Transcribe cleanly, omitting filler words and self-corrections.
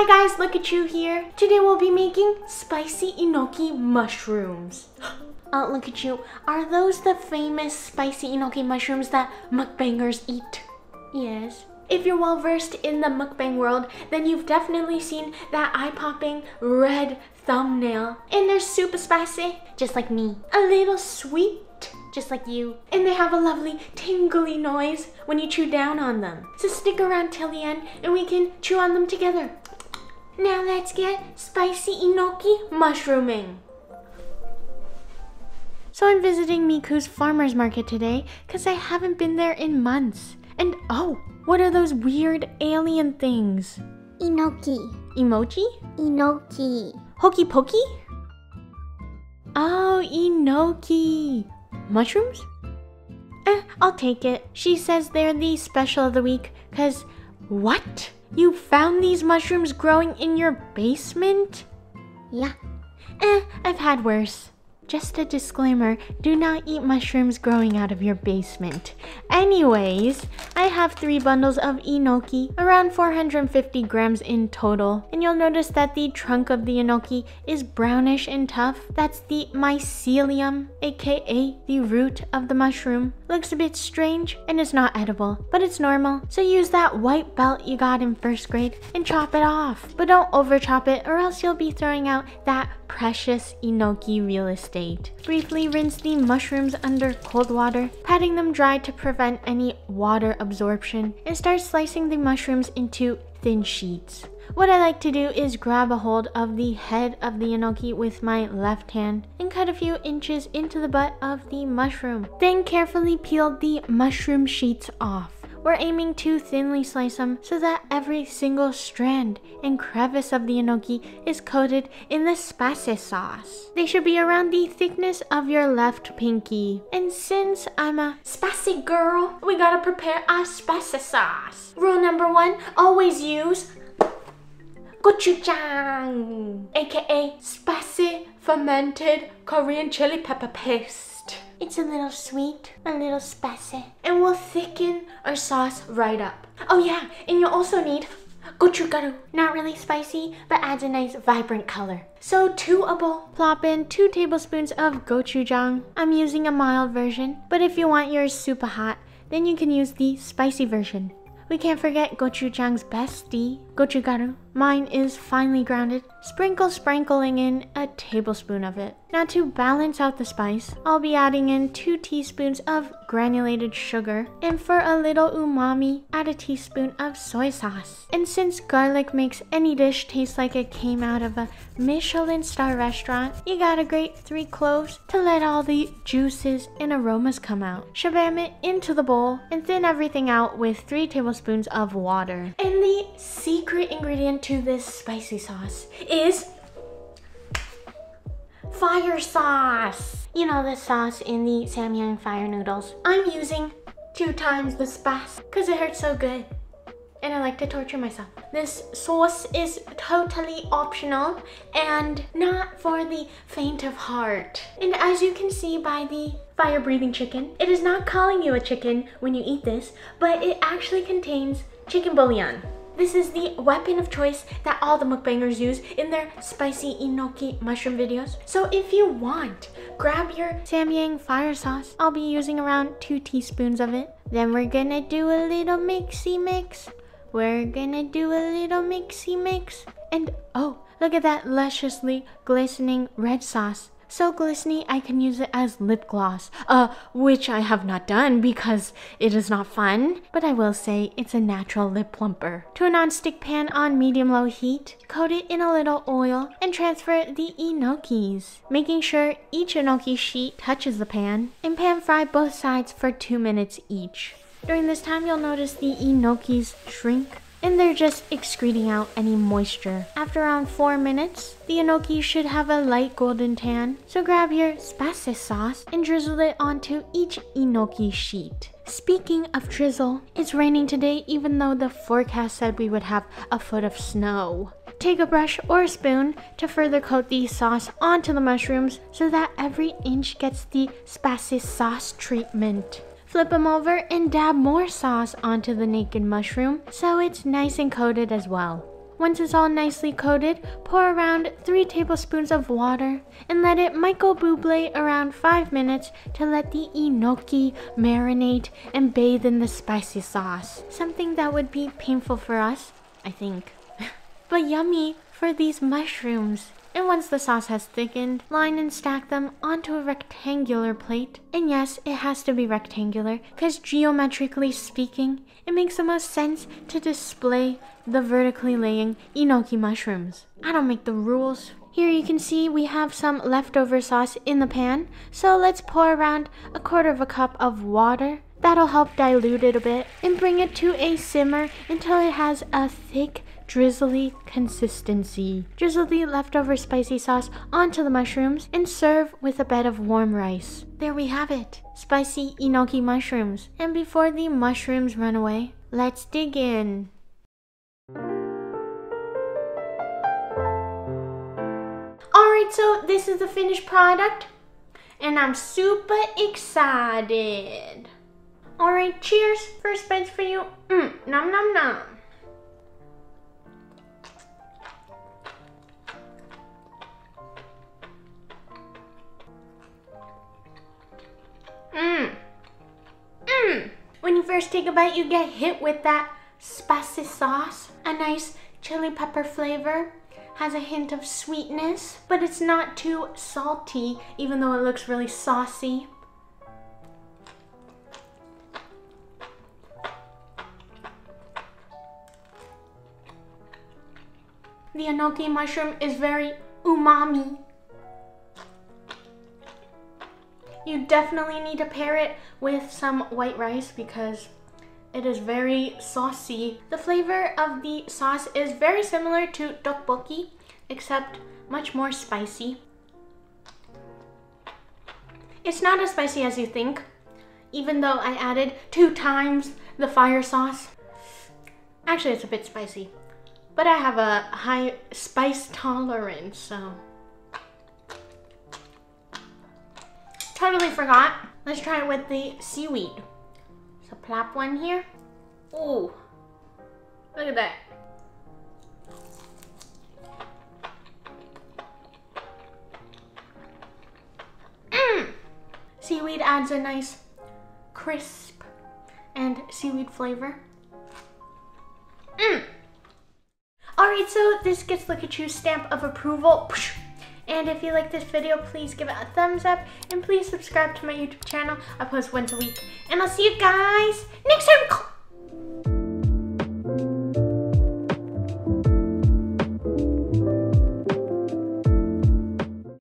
Hi guys, LookCatchu here. Today we'll be making spicy enoki mushrooms. LookCatchu, are those the famous spicy enoki mushrooms that mukbangers eat? Yes. If you're well versed in the mukbang world, then you've definitely seen that eye-popping red thumbnail. And they're super spicy, just like me. A little sweet, just like you. And they have a lovely tingly noise when you chew down on them. So stick around till the end and we can chew on them together. Now let's get spicy enoki mushrooming. So I'm visiting Miku's farmer's market today because I haven't been there in months. And oh, what are those weird alien things? Enoki. Emoji? Enoki. Hokey pokey? Oh, enoki. Mushrooms? I'll take it. She says they're the special of the week, cause what? You found these mushrooms growing in your basement? Yeah. I've had worse. Just a disclaimer, do not eat mushrooms growing out of your basement. Anyways, I have 3 bundles of enoki, around 450 grams in total. And you'll notice that the trunk of the enoki is brownish and tough. That's the mycelium, aka the root of the mushroom. Looks a bit strange and it's not edible, but it's normal. So use that white belt you got in 1st grade and chop it off. But don't over chop it or else you'll be throwing out that precious enoki real estate. Briefly rinse the mushrooms under cold water, patting them dry to prevent any water absorption, and start slicing the mushrooms into thin sheets. What I like to do is grab a hold of the head of the enoki with my left hand and cut a few inches into the butt of the mushroom. Then carefully peel the mushroom sheets off. We're aiming to thinly slice them so that every single strand and crevice of the enoki is coated in the spicy sauce. They should be around the thickness of your left pinky. And since I'm a spicy girl, we gotta prepare our spicy sauce. Rule number 1, always use gochujang, aka spicy fermented Korean chili pepper paste. It's a little sweet, a little spicy, and we'll thicken our sauce right up. Oh yeah, and you'll also need gochugaru. Not really spicy, but adds a nice vibrant color. So to a bowl, plop in 2 tablespoons of gochujang. I'm using a mild version, but if you want yours super hot, then you can use the spicy version. We can't forget gochujang's bestie, gochugaru. Mine is finely grounded. Sprinkling in a tablespoon of it. Now to balance out the spice, I'll be adding in 2 teaspoons of granulated sugar. And for a little umami, add a teaspoon of soy sauce. And since garlic makes any dish taste like it came out of a Michelin-star restaurant, you gotta grate 3 cloves to let all the juices and aromas come out. Shabam it into the bowl and thin everything out with 3 tablespoons of water. And the secret ingredient to this spicy sauce is fire sauce. You know the sauce in the Samyang fire noodles. I'm using 2 times the spice because it hurts so good and I like to torture myself. This sauce is totally optional and not for the faint of heart. And as you can see by the fire-breathing chicken, it is not calling you a chicken when you eat this, but it actually contains chicken bouillon. This is the weapon of choice that all the mukbangers use in their spicy enoki mushroom videos. So if you want, grab your Samyang fire sauce. I'll be using around 2 teaspoons of it. Then we're gonna do a little mixy mix. We're gonna do a little mixy mix. And oh, look at that lusciously glistening red sauce. So glistening I can use it as lip gloss, which I have not done because it is not fun, but I will say it's a natural lip plumper. To a non-stick pan on medium-low heat, coat it in a little oil and transfer the enokis, making sure each enoki sheet touches the pan, and pan fry both sides for 2 minutes each. During this time you'll notice the enokis shrink and they're just excreting out any moisture. After around 4 minutes, the enoki should have a light golden tan. So grab your spicy sauce and drizzle it onto each enoki sheet. Speaking of drizzle, it's raining today even though the forecast said we would have a foot of snow. Take a brush or a spoon to further coat the sauce onto the mushrooms so that every inch gets the spicy sauce treatment. Flip them over and dab more sauce onto the naked mushroom so it's nice and coated as well. Once it's all nicely coated, pour around 3 tablespoons of water and let it Michael Bublé around 5 minutes to let the enoki marinate and bathe in the spicy sauce. Something that would be painful for us, I think, but yummy for these mushrooms. And once the sauce has thickened, line and stack them onto a rectangular plate. And yes, it has to be rectangular, because geometrically speaking, it makes the most sense to display the vertically laying enoki mushrooms. I don't make the rules. Here you can see we have some leftover sauce in the pan, so let's pour around 1/4 cup of water. That'll help dilute it a bit, and bring it to a simmer until it has a thick, drizzly consistency. Drizzle the leftover spicy sauce onto the mushrooms and serve with a bed of warm rice. There we have it, spicy enoki mushrooms. And before the mushrooms run away, let's dig in. Alright, so this is the finished product and I'm super excited. Alright, cheers. First bite for you. Nom nom nom. When you first take a bite, you get hit with that spicy sauce. A nice chili pepper flavor. Has a hint of sweetness, but it's not too salty, even though it looks really saucy. The enoki mushroom is very umami. You definitely need to pair it with some white rice because it is very saucy. The flavor of the sauce is very similar to tteokbokki, except much more spicy. It's not as spicy as you think, even though I added 2 times the fire sauce. Actually, it's a bit spicy, but I have a high spice tolerance, so. Totally forgot. Let's try it with the seaweed. So plop one here. Ooh, look at that. Seaweed adds a nice crisp and seaweed flavor. Alright, so this gets LookCatchu's stamp of approval. And if you like this video, please give it a thumbs up and please subscribe to my YouTube channel. I post once a week and I'll see you guys next time.